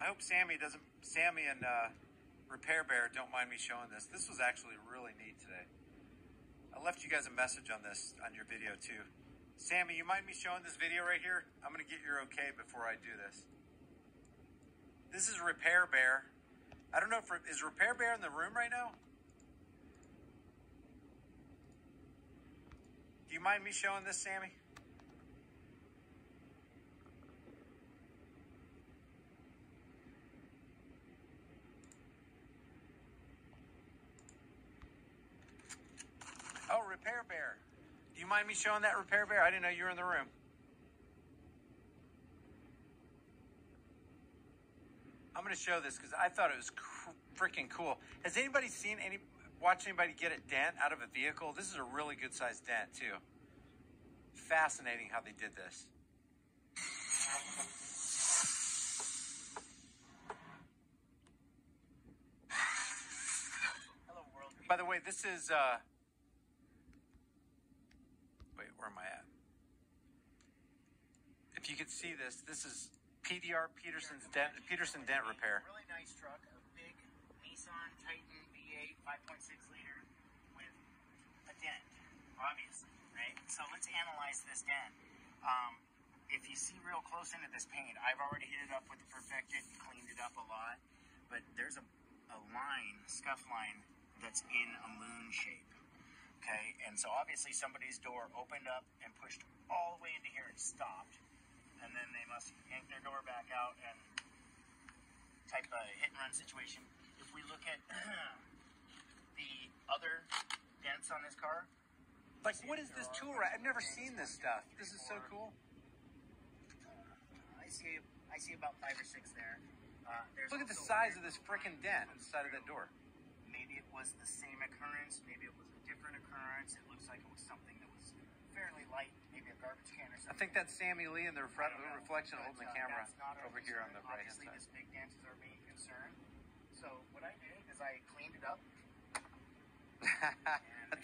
I hope Sammy and Repair Bear don't mind me showing this. This was actually really neat today. I left you guys a message on this, on your video too. Sammy, you mind me showing this video right here? I'm gonna get your okay before I do this. This is Repair Bear. I don't know if, is Repair Bear in the room right now? Do you mind me showing this, Sammy? Oh, Repair Bear. Do you mind me showing that, Repair Bear? I didn't know you were in the room. I'm going to show this because I thought it was freaking cool. Has anybody seen watch anybody get a dent out of a vehicle? This is a really good sized dent too. Fascinating how they did this. Hello, world. By the way, this is, wait, where am I at? If you could see this, this is PDR, Peterson Dent Repair. Really nice truck, a big Nissan Titan V8 5.6 liter with a dent, obviously, right? So let's analyze this dent. If you see real close into this paint, I've already hit it up with the Perfected, cleaned it up a lot, but there's a line, scuff line, that's in a moon shape, okay? And so obviously somebody's door opened up and pushed all the way into here and stopped. And then they must yank their door back out and type a hit-and-run situation. If we look at the other dents on this car. Like, what is this tool rack? I've never seen this stuff. This is so cool. I see about 5 or 6 there. Look at the size of this frickin' dent inside of that door. Maybe it was the same occurrence. Maybe it was a different occurrence. It looks like it was something that was fairly light, maybe a garbage can or something. I think that's Sammy Lee in the reflection holding the camera over here on the right hand side. Obviously, this big dent is our main concern. So what I did is I cleaned it up.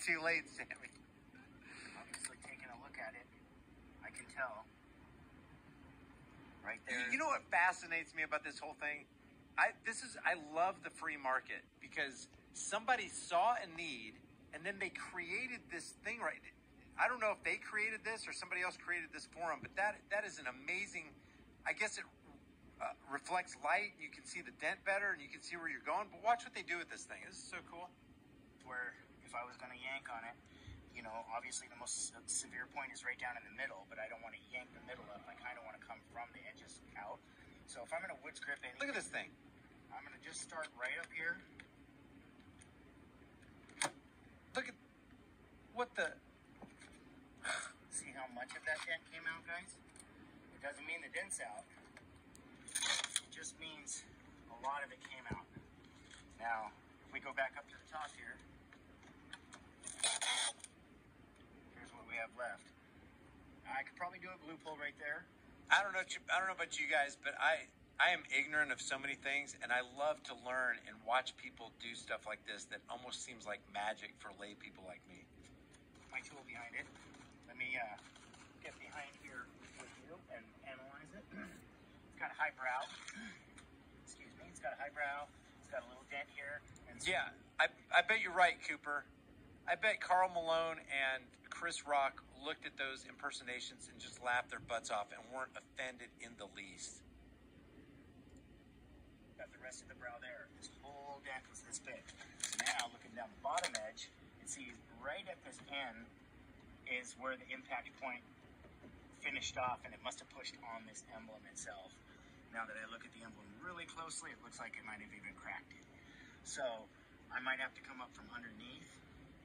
Too late, Sammy. Obviously, taking a look at it, I can tell right there. You know what fascinates me about this whole thing? I love the free market because somebody saw a need and then they created this thing right. I don't know if they created this or somebody else created this for them, but that is an amazing, I guess it reflects light. You can see the dent better and you can see where you're going, but watch what they do with this thing. This is so cool. Where if I was going to yank on it, you know, obviously the most severe point is right down in the middle, but I don't want to yank the middle up. I kind of want to come from the edges out. So if I'm going to woods grip anything. Look at this thing. I'm going to just start right up here. Look at what the... See how much of that dent came out, guys? It doesn't mean the dent's out. It just means a lot of it came out. Now, if we go back up to the top here, here's what we have left. I could probably do a blue pull right there. I don't know about you guys, but I am ignorant of so many things, and I love to learn and watch people do stuff like this that almost seems like magic for lay people like me. My tool behind it. Let me get behind here with you and analyze it. It's got a high brow. Excuse me. It's got a high brow. It's got a little dent here. And yeah, I bet you're right, Cooper. I bet Carl Malone and Chris Rock looked at those impersonations and just laughed their butts off and weren't offended in the least. Got the rest of the brow there. This whole dent was this big. Now, looking down the bottom edge, see right at this end is where the impact point finished off, and it must have pushed on this emblem itself. Now that I look at the emblem really closely, it looks like it might have even cracked it. So I might have to come up from underneath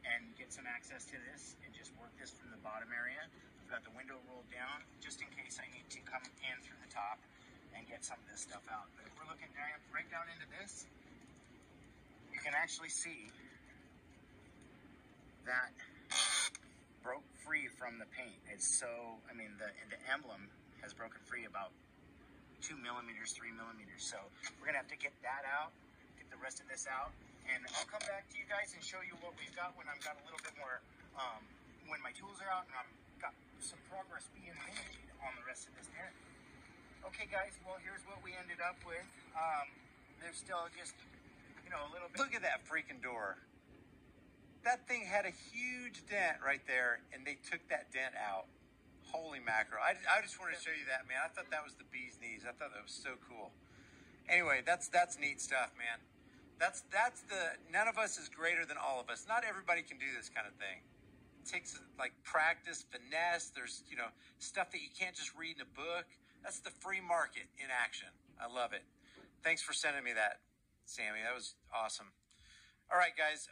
and get some access to this and just work this from the bottom area. I've got the window rolled down just in case I need to come in through the top and get some of this stuff out. But if we're looking right down into this, you can actually see that broke free from the paint. It's so, I mean, the emblem has broken free about 2 millimeters, 3 millimeters. So we're gonna have to get that out, get the rest of this out, and I'll come back to you guys and show you what we've got when I've got a little bit more, when my tools are out and I've got some progress being made on the rest of this dent. Okay, guys, well, here's what we ended up with. There's still just, a little bit. Look at that freaking door. That thing had a huge dent right there, and they took that dent out. Holy mackerel. I just wanted to show you that, man. I thought that was the bee's knees. I thought that was so cool. Anyway, that's neat stuff, man. That's the, none of us is greater than all of us. Not everybody can do this kind of thing. It takes, like, practice, finesse. There's, stuff that you can't just read in a book. That's the free market in action. I love it. Thanks for sending me that, Sammy. That was awesome. All right, guys.